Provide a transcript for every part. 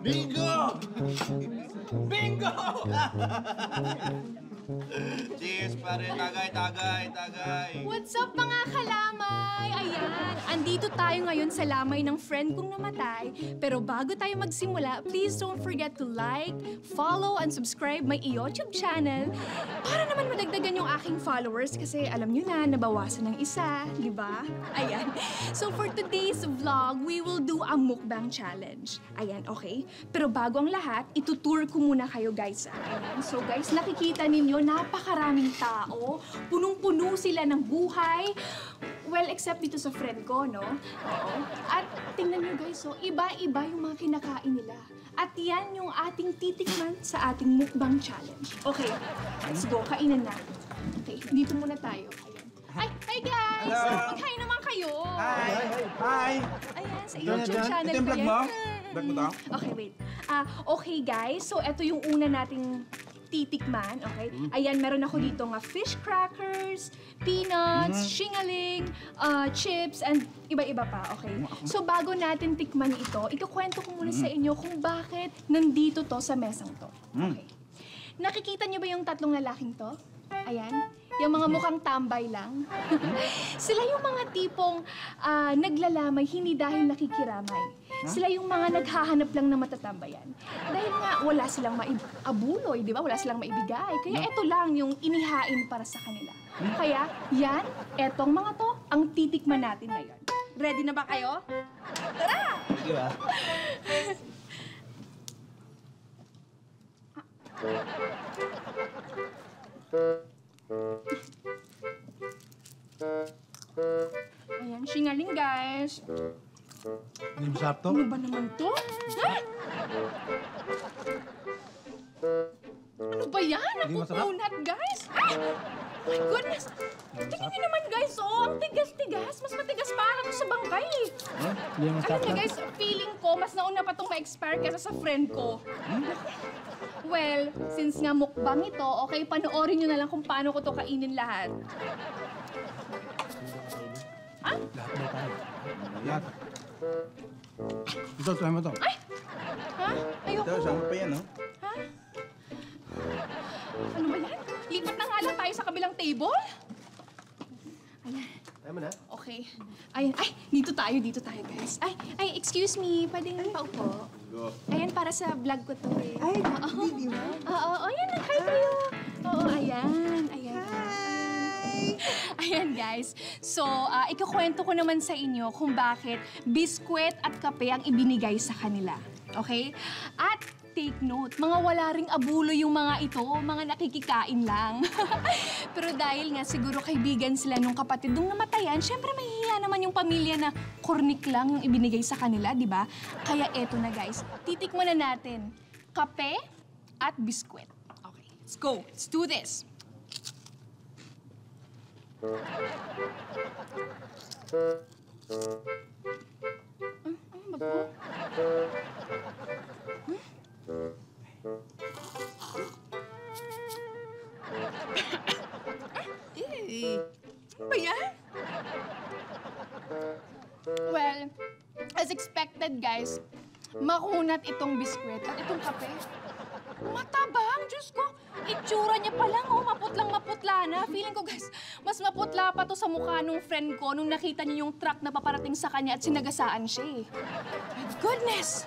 Bingo! Bingo! Cheers pa rin. Tagay, tagay, tagay. What's up mga kalamay? Ayan, andito tayo ngayon sa lamay ng friend kong namatay. Pero bago tayo magsimula, please don't forget to like, follow, and subscribe my YouTube channel. Para naman madagdagan yung aking followers kasi alam nyo na, nabawasan ng isa, di ba? Ayan. So for today's vlog, we will do a mukbang challenge. Ayan, okay? Pero bago ang lahat, itutour ko muna kayo guys. Ayan. So guys, nakikita ninyo napakaraming tao, punong-puno sila ng buhay. Well, except dito sa friend ko, no? Oo. At tingnan nyo guys, so iba-iba yung mga kinakain nila. At yan yung ating titikman sa ating mukbang challenge. Okay, let's go. Kainan na. Okay, dito muna tayo. Ayan. Ay, hi guys! Mag-hi naman kayo! Hi! Hi! Ayan, sa YouTube channel ko yan. Ito yung vlog mo? Vlog mo to? Okay, wait. Okay guys, so ito yung una nating titikman, okay? Ayan, meron ako dito nga fish crackers, peanuts, shingaling, chips, and iba-iba pa, okay? So, bago natin tikman ito, ikukwento ko muna sa inyo kung bakit nandito to sa mesang to, okay? Nakikita niyo ba yung tatlong lalaking to? Ayan, yung mga mukhang tambay lang. Sila yung mga tipong naglalamay, hindi dahil nakikiramay. Sila yung mga naghahanap lang na matatambayan. Dahil nga, wala silang maiabuloy, di ba? Wala silang maibigay. Kaya eto lang yung inihain para sa kanila. Kaya, yan, etong mga to, ang titikman natin ngayon. Ready na ba kayo? Tara! Di ba? Ayan, singaling guys. Ano ba naman to? Ay! Ano ba yan? Ang coconut, guys! Ay! Oh my goodness! Tingnan niyo naman, guys! Oh, ang tigas-tigas! Mas matigas pa ako sa bangkay! Alam niyo, guys, feeling ko, mas nauna pa itong ma-expire kaysa sa friend ko. Well, since nga mukbang ito, okay, panoorin niyo na lang kung paano ko to kainin lahat. Ah? Lahat na tayo. Lahat. Ito, try mo ito. Ay! Ha? Ayoko. Ito, saan pa yan, no? Ha? Ano ba yan? Lipat na nga lang tayo sa kabilang table? Ayan. Tayo mo na? Okay. Ayan. Ay, dito tayo, guys. Ay, excuse me. Pwede nga paupo. Ayan, para sa vlog ko to. Ay, video mo? Oo, ayan. Hi kayo. Oo, ayan. Ayan guys, so ikukwento ko naman sa inyo kung bakit biskwit at kape ang ibinigay sa kanila. Okay? At take note, mga wala ring abulo yung mga ito, mga nakikikain lang. Pero dahil nga siguro kaibigan sila nung kapatid nung namatayan, syempre mahihiya naman yung pamilya na kornik lang yung ibinigay sa kanila, di ba? Kaya eto na guys, titikman na natin kape at biskwit. Okay, let's go. Let's do this. Well, as expected guys, makunat itong biskwit at itong kape. Matabang, Diyos ko! Itsura niya pa lang, oh, maputlang-maputla na. Feeling ko, guys, mas maputla pa to sa mukha nung friend ko nung nakita niya yung truck na paparating sa kanya at sinagasaan siya, eh. My goodness!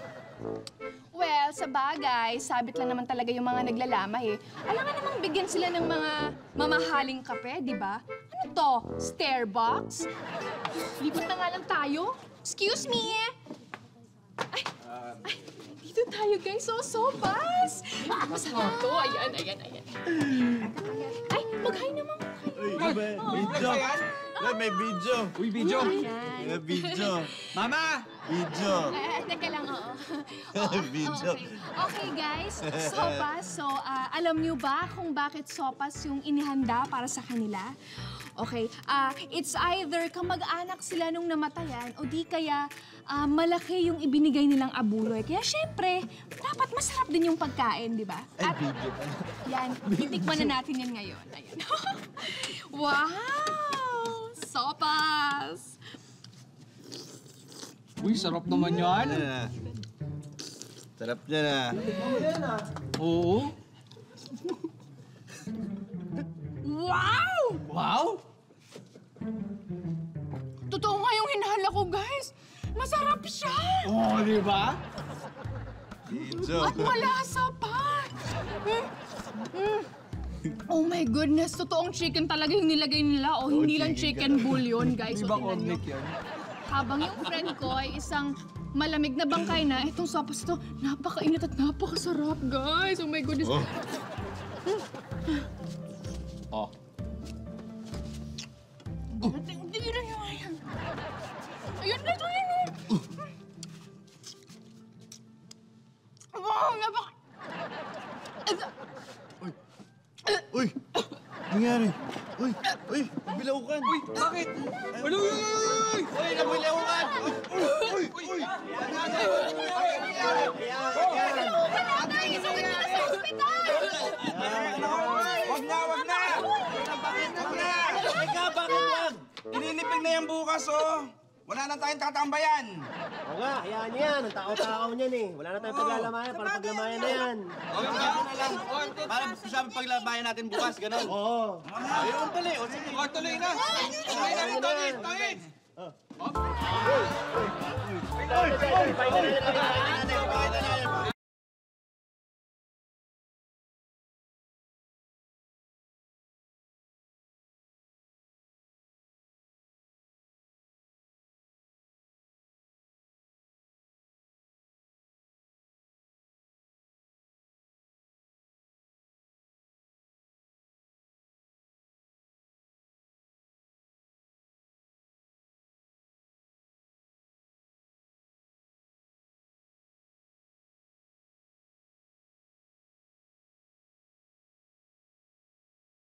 Well, sa bagay, sabit lang naman talaga yung mga naglalamay, eh. Alam nga namang bigyan sila ng mga mamahaling kape, di ba? Ano to? Starbucks? Likot na nga lang tayo. Excuse me! Ay! Dito tayo, guys. So, sopas! Masarap to. Ayan. Ay, mag-hi naman. Ay, video. May video. Uy, video. May video. Mama! Video. Teka lang, oo. Video. Okay, guys. Sopas. So, alam niyo ba kung bakit sopas yung inihanda para sa kanila? Okay, it's either kamag-anak sila nung namatayan o di kaya malaki yung ibinigay nilang abuloy. Kaya syempre, dapat masarap din yung pagkain, di ba? At yan, titikman na natin yan ngayon. Ayan. Wow! Sopas! Uy, sarap naman yan. Sarap niya na. Oo. Wow! Wow? Totoo nga yung hinahala ko, guys. Masarap siya. Oo, di ba? At malasa pa. Oh my goodness, totoong chicken talaga yung nilagay nila. O hindi lang chicken bouillon, guys. So, tingnan nyo. Habang yung friend ko ay isang malamig na bangkay na, itong sopas ito, napakainit at napakasarap, guys. Oh my goodness. Oh. Tingnan nyo yan. Ayun na ito yun. Wow, napaka... Uy! Nangyari! Uy! Uy! Nabilaukan! Uy! Bakit? Uy! Uy! Uy! Uy! Nabilaukan! Uy! Uy! Uy! Uy! Nangyari! Nangyari! Nabilaukan natin! Isugod nila sa ospital! Wag na! Wag na! Bakit? Wag na! Eka, bakit wag? Ininipig na yan bukas, oh! Wala na tayong tatambayan! Oo nga, hayaan niya yan. Ang tao-tao niyan eh. Wala na tayong paglalabayan, para paglalabayan na yan. Oo, para sabi paglalabayan natin bukas, gano'n. Oo. Ayun pala eh. O sige, tuloy na. Tuloy na, tuloy! Tuloy! Tuloy! Tuloy!